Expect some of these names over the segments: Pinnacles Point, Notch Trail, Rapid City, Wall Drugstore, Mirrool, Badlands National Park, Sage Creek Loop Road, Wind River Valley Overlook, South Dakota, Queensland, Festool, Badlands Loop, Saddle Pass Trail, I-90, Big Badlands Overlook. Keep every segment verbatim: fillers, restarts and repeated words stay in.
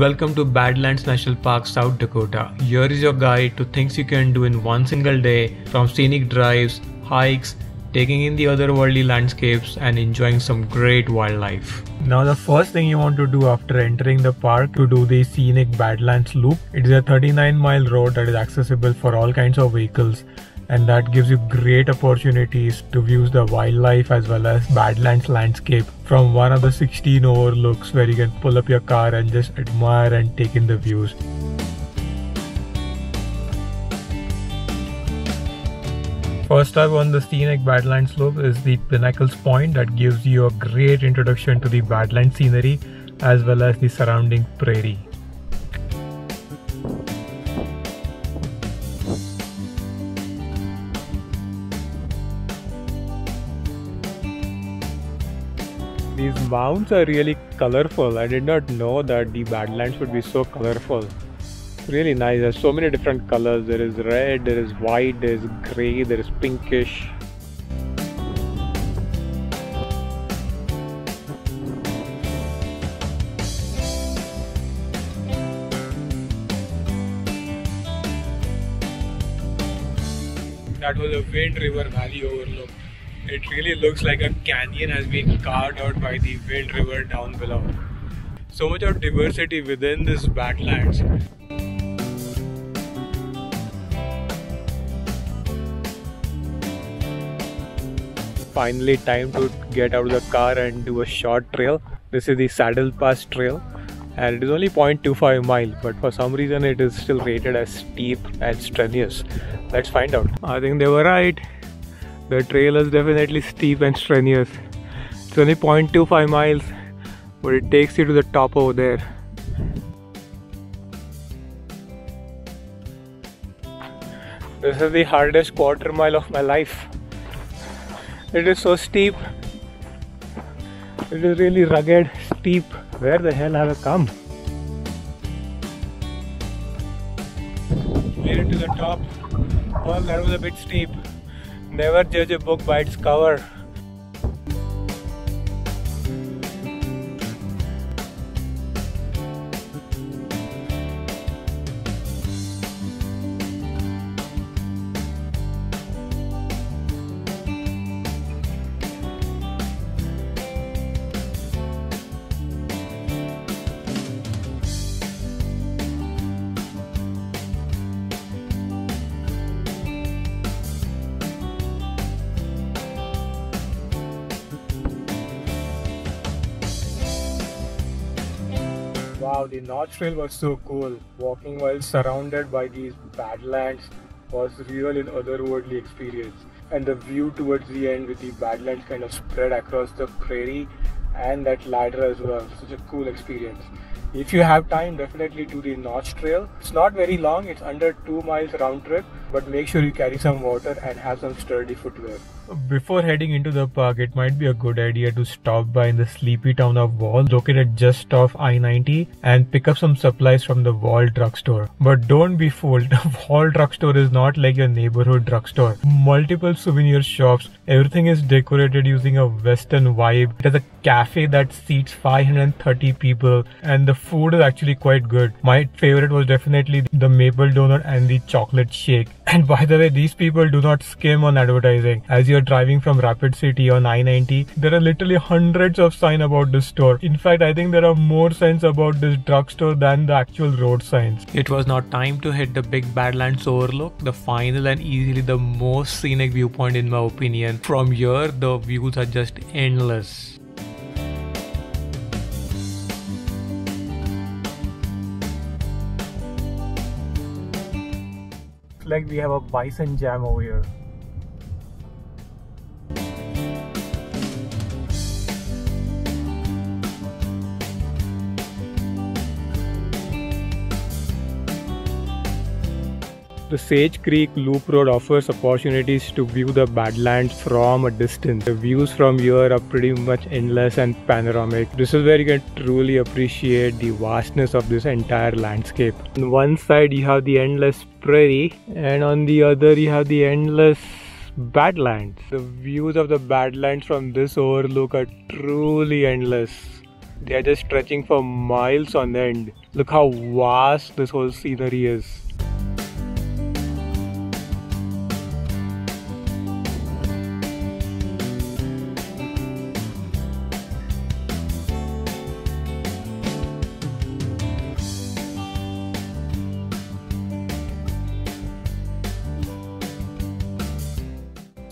Welcome to Badlands National Park, South Dakota. Here is your guide to things you can do in one single day, from scenic drives, hikes, taking in the otherworldly landscapes and enjoying some great wildlife. Now the first thing you want to do after entering the park to do the scenic Badlands Loop. It is a thirty-nine mile road that is accessible for all kinds of vehicles, and that gives you great opportunities to view the wildlife as well as Badlands landscape from one of the sixteen overlooks where you can pull up your car and just admire and take in the views. First up on the scenic Badlands Loop is the Pinnacles Point that gives you a great introduction to the Badlands scenery as well as the surrounding prairie. These mounds are really colorful. I did not know that the Badlands would be so colorful. Really nice. There's so many different colors. There is red, there is white, there is grey, there is pinkish. That was a Wind River Valley Overlook. It really looks like a canyon has been carved out by the Wind River down below. So much of diversity within this Badlands. Finally, time to get out of the car and do a short trail. This is the Saddle Pass Trail and it is only zero point two five miles, but for some reason it is still rated as steep and strenuous. Let's find out. I think they were right. The trail is definitely steep and strenuous. It's only zero point two five miles, but it takes you to the top over there. This is the hardest quarter mile of my life. It is so steep. It is really rugged, steep. Where the hell have I come? Made it to the top. Well, that was a bit steep. Never judge a book by its cover. Wow, the Notch Trail was so cool. Walking while surrounded by these Badlands was real and otherworldly experience. And the view towards the end with the Badlands kind of spread across the prairie and that ladder as well. Such a cool experience. If you have time, definitely do the Notch Trail. It's not very long, it's under two miles round trip, but make sure you carry some water and have some sturdy footwear. Before heading into the park, it might be a good idea to stop by in the sleepy town of Wall, located just off I ninety, and pick up some supplies from the Wall Drugstore. But don't be fooled, the Wall Drugstore is not like your neighborhood drugstore. Multiple souvenir shops, everything is decorated using a western vibe. It has a cafe that seats five hundred thirty people and the food is actually quite good. My favorite was definitely the maple donut and the chocolate shake. And by the way, these people do not skim on advertising. As you're driving from Rapid City on I ninety, there are literally hundreds of signs about this store. In fact, I think there are more signs about this drugstore than the actual road signs. It was now time to hit the Big Badlands Overlook, the final and easily the most scenic viewpoint in my opinion. From here, the views are just endless. Like we have a bison jam over here. The Sage Creek Loop Road offers opportunities to view the Badlands from a distance. The views from here are pretty much endless and panoramic. This is where you can truly appreciate the vastness of this entire landscape. On one side you have the endless prairie and on the other you have the endless Badlands. The views of the Badlands from this overlook are truly endless. They are just stretching for miles on end. Look how vast this whole scenery is.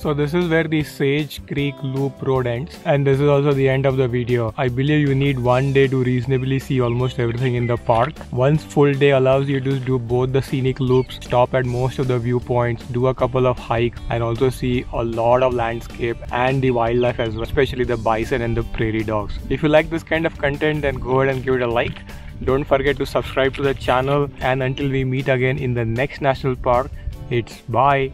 So this is where the Sage Creek Loop Road ends, and this is also the end of the video. I believe you need one day to reasonably see almost everything in the park. One full day allows you to do both the scenic loops, stop at most of the viewpoints, do a couple of hikes, and also see a lot of landscape and the wildlife as well, especially the bison and the prairie dogs. If you like this kind of content, then go ahead and give it a like. Don't forget to subscribe to the channel, and until we meet again in the next national park, it's bye.